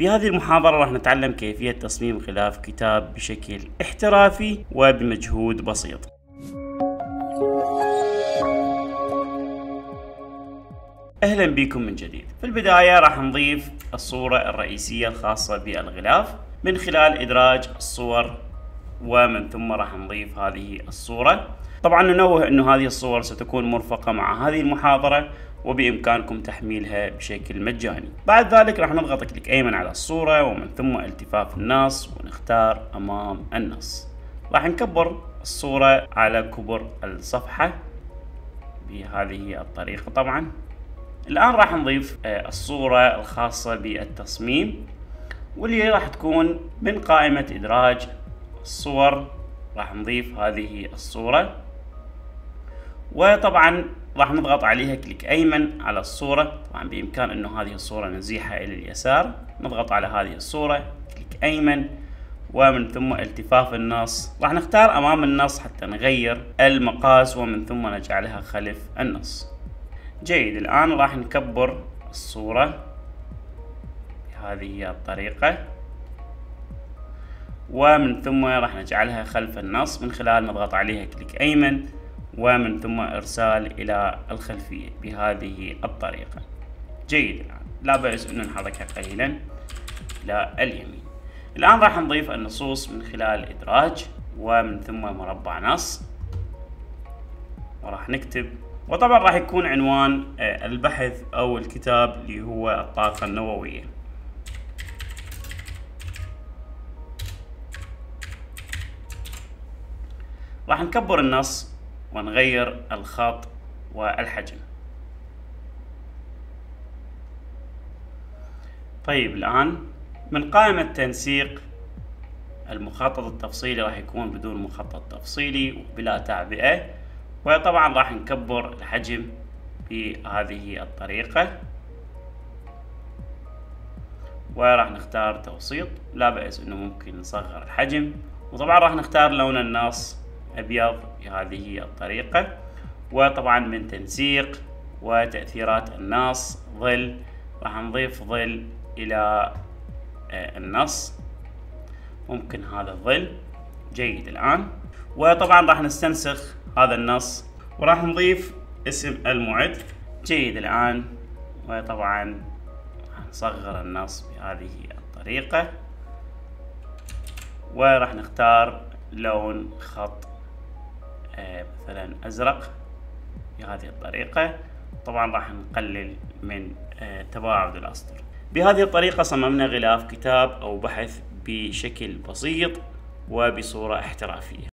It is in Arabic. في هذه المحاضرة راح نتعلم كيفية تصميم غلاف كتاب بشكل احترافي وبمجهود بسيط. اهلا بكم من جديد. في البداية راح نضيف الصورة الرئيسية الخاصة بالغلاف من خلال ادراج الصور، ومن ثم راح نضيف هذه الصورة. طبعا ننوه انه هذه الصور ستكون مرفقة مع هذه المحاضرة وبامكانكم تحميلها بشكل مجاني. بعد ذلك راح نضغط كليك ايمن على الصورة ومن ثم التفاف النص ونختار امام النص. راح نكبر الصورة على كبر الصفحة بهذه الطريقة. طبعا الآن راح نضيف الصورة الخاصة بالتصميم واللي راح تكون من قائمة إدراج الصور. راح نضيف هذه الصورة وطبعا راح نضغط عليها كليك أيمن على الصورة. طبعا بإمكان أنه هذه الصورة نزيحها إلى اليسار، نضغط على هذه الصورة كليك أيمن ومن ثم التفاف النص. راح نختار أمام النص حتى نغير المقاس ومن ثم نجعلها خلف النص. جيد، الآن راح نكبر الصورة بهذه الطريقة ومن ثم راح نجعلها خلف النص من خلال نضغط عليها كليك أيمن ومن ثم إرسال إلى الخلفية بهذه الطريقة. جيد، الآن لا بأس أن نحركها قليلا إلى اليمين. الآن راح نضيف النصوص من خلال إدراج ومن ثم مربع نص وراح نكتب، وطبعا راح يكون عنوان البحث او الكتاب اللي هو الطاقة النووية. راح نكبر النص ونغير الخط والحجم. طيب الآن من قائمة تنسيق المخطط التفصيلي راح يكون بدون مخطط تفصيلي وبلا تعبئة، وطبعا راح نكبر الحجم بهذه الطريقة وراح نختار توسيط. لا بأس انه ممكن نصغر الحجم، وطبعا راح نختار لون النص ابيض بهذه الطريقة. وطبعا من تنسيق وتأثيرات النص ظل، راح نضيف ظل الى النص، ممكن هذا الظل. جيد، الآن وطبعا راح نستنسخ هذا النص وراح نضيف اسم المعد. جيد، الآن وطبعا راح نصغر النص بهذه الطريقة وراح نختار لون خط مثلا أزرق بهذه الطريقة. طبعا راح نقلل من تباعد الأسطر. بهذه الطريقة صممنا غلاف كتاب أو بحث بشكل بسيط وبصورة احترافية.